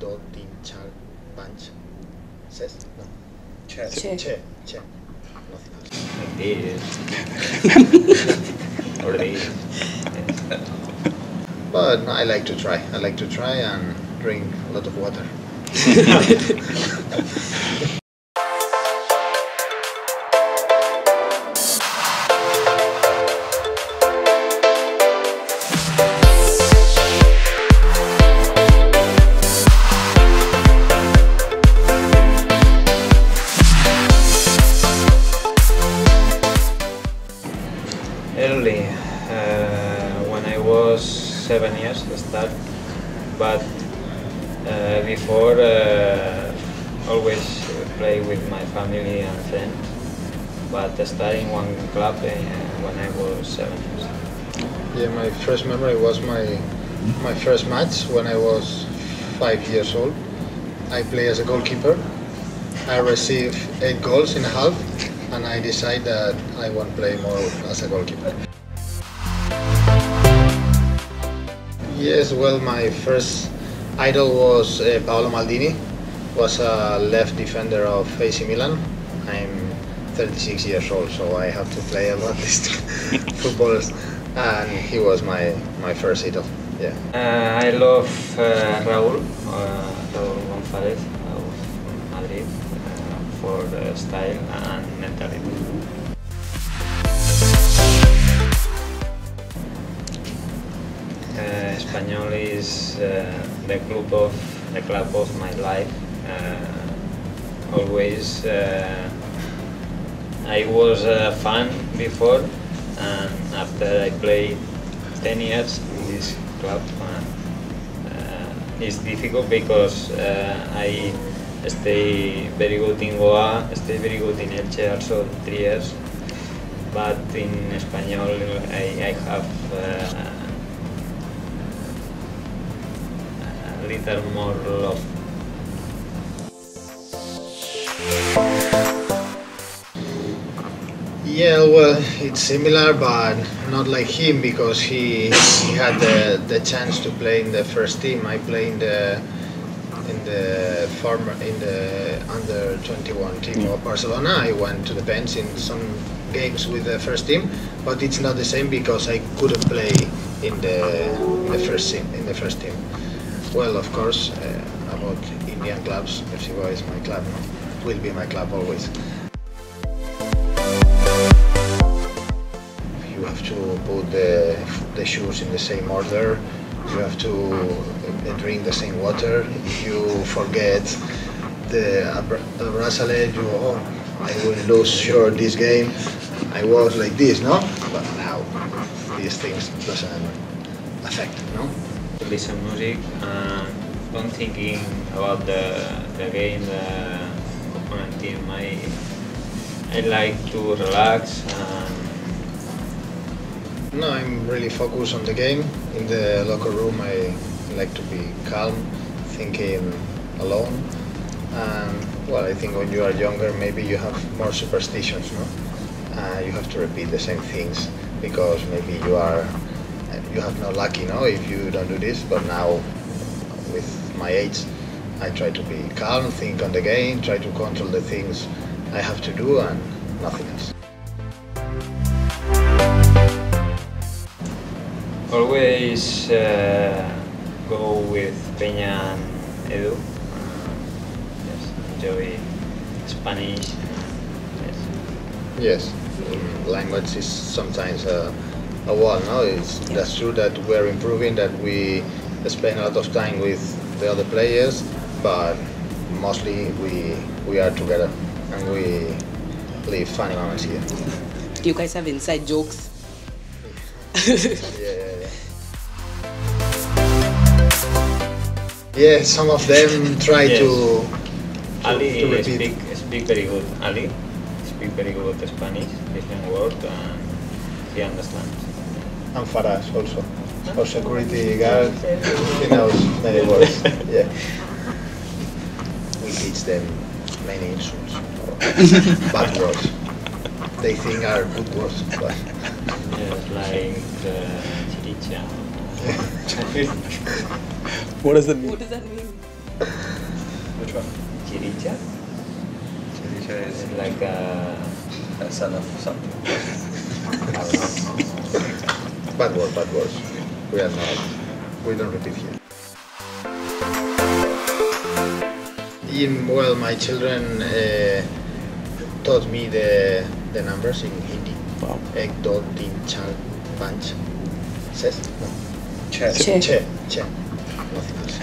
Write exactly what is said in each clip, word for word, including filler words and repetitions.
dos, tin, chal, punch, ses, no. Che. Che. Che. Che. Nothing else. Indeed. Already. But I like to try. I like to try and drink a lot of water. Early, uh, when I was seven years to start, but uh, before uh, always play with my family and friends, but starting one club uh, when I was seven years. Yeah, my first memory was my my first match when I was five years old. I play as a goalkeeper. I received eight goals in a half. And I decide that I want to play more as a goalkeeper. Yes, well, my first idol was uh, Paolo Maldini, was a left defender of A C Milan. I'm thirty-six years old, so I have to play about these footballers, and he was my my first idol. Yeah. Uh, I love uh, Raul, uh, Raul Gonzalez of Madrid. For the style and mentality. Uh, Espanyol is uh, the club of the club of my life. Uh, always, uh, I was a fan before, and after I played ten years in this club, uh, it's difficult because uh, I. Stay very good in Goa, stay very good in Elche, also three years. But in Espanyol, I, I have uh, a little more love. Yeah, well, it's similar, but not like him because he, he had the, the chance to play in the first team. I play in the. In the former, in the under twenty-one team of Barcelona, I went to the bench in some games with the first team, but it's not the same because I couldn't play in the in the first team. In the first team, well, of course, uh, about Indian clubs, F C Goa is my club, will be my club always. You have to put the the shoes in the same order. You have to drink the same water. If you forget the bracelet, you oh, I will lose sure this game. I was like this, no? But now these things doesn't affect, no? Listen music and don't thinking about the, the game, the opponent team. I, I like to relax and no, I'm really focused on the game. In the locker room, I like to be calm, thinking alone. And well, I think when you are younger, maybe you have more superstitions, no? Uh, you have to repeat the same things because maybe you are, you have no luck, you know, if you don't do this. But now, with my age, I try to be calm, think on the game, try to control the things I have to do, and nothing else. Always uh, go with Peña and Edu. Uh, yes, enjoy Spanish. Yes, yes, language is sometimes a, a wall. No, it's that's true that we're improving. That we spend a lot of time with the other players, but mostly we we are together and we live funny moments here. Do you guys have inside jokes? yeah, yeah, yeah. yeah, some of them try yes. to, to. Ali to speak, speak very good. Ali speak very good Spanish, different word, and he understands. And Faraz also, for security guard, he knows many words. Yeah, we teach them many insults, or bad words. They think are good words, but. Like the chiricha. What does that mean? What does that mean? Which one? Chiricha. Chiricha is like a, a son of something. I don't know. Bad words, bad words. We are not. We don't repeat here. In, well, my children uh, taught me the the numbers in Hindi. Wow. Ek, do, tin, char, panch, ses? No. Che. Che. Che. Che. Nothing else.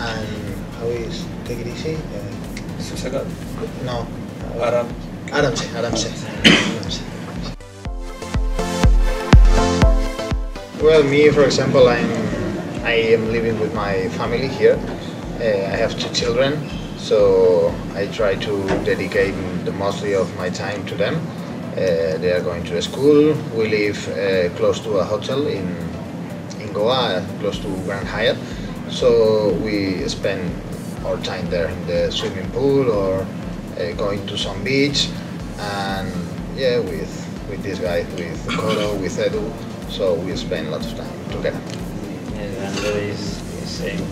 And how is Tegrisi? Susagat? No. Aram. Aramse. Aramse. Aramse. Well, me, for example, I'm I am living with my family here. Uh, I have two children, so I try to dedicate the mostly of my time to them. Uh, they are going to school. We live uh, close to a hotel in in Goa, close to Grand Hyatt. So we spend our time there in the swimming pool or uh, going to some beach, and yeah, with with this guy, with Coro, with Edu. So we spend lots of time together. And there is the same.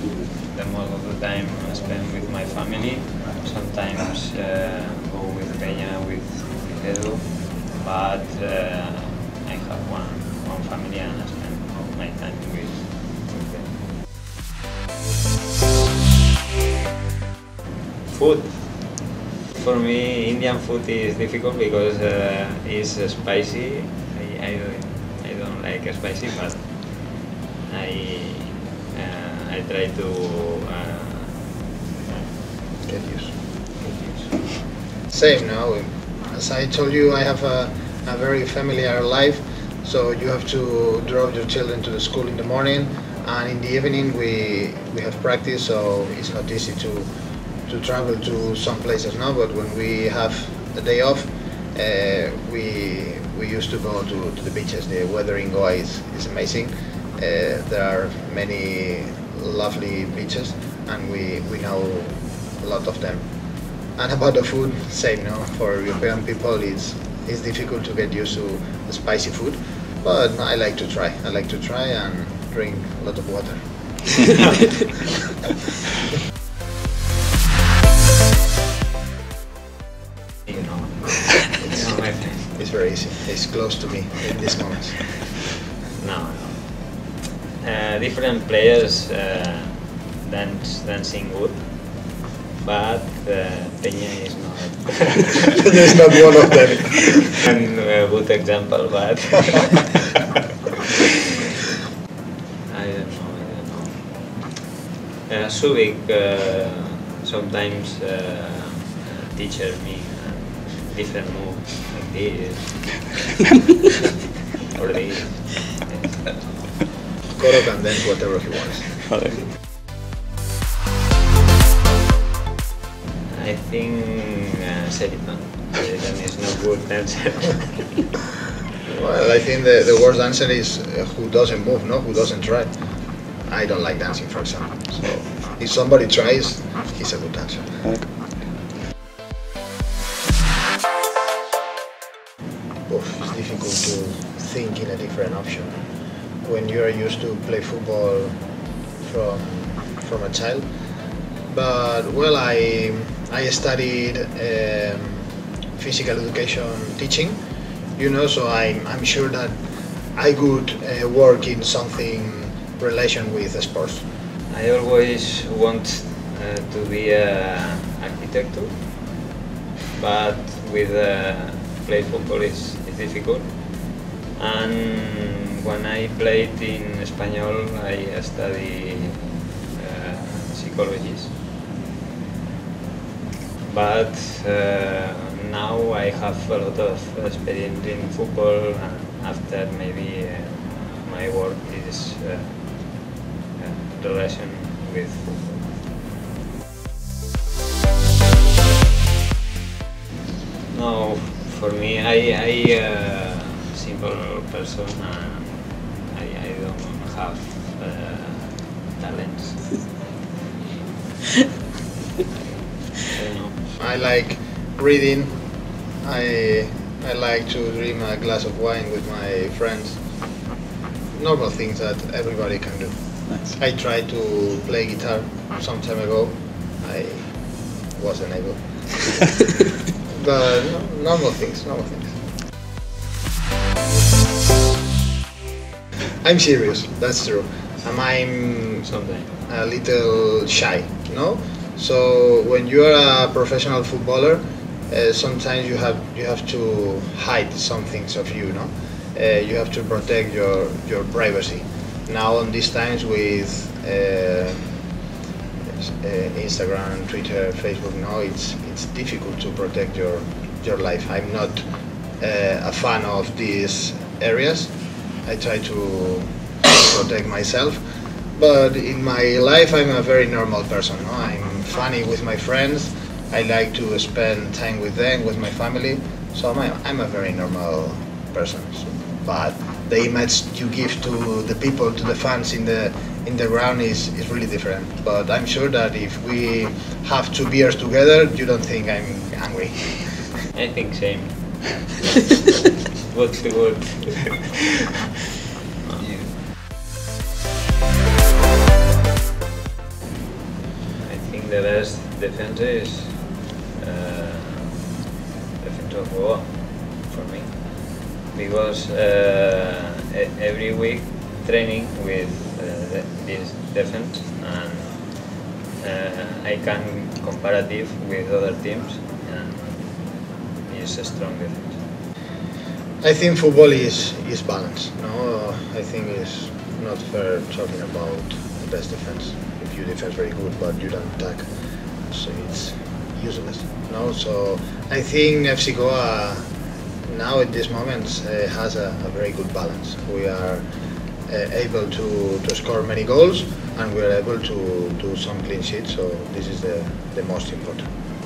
Them all of the time I spend with my family. Sometimes uh, go with Peña, with, with Edu. But uh, I have one, one family and I spend all my time with, with them. Food. For me, Indian food is difficult because uh, it's spicy. I, I, I don't like spicy, but I, uh, I try to uh, get used. Get used. Same now. As I told you, I have a, a very familiar life, so you have to drop your children to the school in the morning, and in the evening we we have practice, so it's not easy to to travel to some places now. But when we have the day off, uh, we we used to go to, to the beaches. The weather in Goa is, is amazing. Uh, there are many lovely beaches, and we we know a lot of them. And about the food, same, no? For European people, it's, it's difficult to get used to spicy food, but I like to try. I like to try and drink a lot of water. You know, it's, it's very easy. It's close to me in this moment. No, no. Uh, different players uh, dance, dancing good. But uh, Peña is not. Peña is not one of them. And a good example, but I don't know. I don't know. Uh, Subic uh, sometimes uh, teaches me uh, different moves like this or this. Coro can dance whatever he wants. I think uh, Sheridan. Sheridan is no good dancer. Well, I think the, the worst dancer is uh, who doesn't move, no? Who doesn't try. I don't like dancing, for example. So if somebody tries, he's a good dancer. Oof, it's difficult to think in a different option. When you're used to play football from, from a child. But, well, I, I studied um, physical education teaching, you know, so I'm, I'm sure that I could uh, work in something relation with sports. I always want uh, to be an architect, but with uh, play football is, is difficult. And when I played in Espanyol, I studied uh, psychology. But uh, now I have a lot of experience in football, and after maybe uh, my work is uh, uh, relation with football. No, for me, I I uh, simple person. Uh, I I don't have uh, talents. I like reading. I I like to drink a glass of wine with my friends. Normal things that everybody can do. Nice. I tried to play guitar some time ago. I wasn't able. But no, normal things, normal things. I'm serious, that's true. And I'm something a little shy, you know? So when you are a professional footballer, uh, sometimes you have you have to hide some things of you, no? Uh, you have to protect your your privacy. Now in these times with uh, uh, Instagram, Twitter, Facebook, no, it's it's difficult to protect your your life. I'm not uh, a fan of these areas. I try to protect myself. But in my life, I'm a very normal person. No? I'm funny with my friends. I like to spend time with them, with my family. So I'm, I'm a very normal person. So, but the image you give to the people, to the fans in the in the ground is, is really different. But I'm sure that if we have two beers together, you don't think I'm angry. I think same. What's the word? The best defense is uh, defense of Goa for me, because uh, every week training with uh, this defense, and uh, I can comparative with other teams, and it's a strong defense. I think football is is balanced. No, I think it's not fair talking about the best defense. You defend very good, but you don't attack, so it's useless. No, so I think F C Goa now at this moment uh, has a, a very good balance. We are uh, able to, to score many goals, and we are able to do some clean sheets. So this is the, the most important.